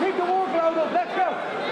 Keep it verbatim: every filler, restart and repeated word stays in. Keep the war glowed up. Let's go.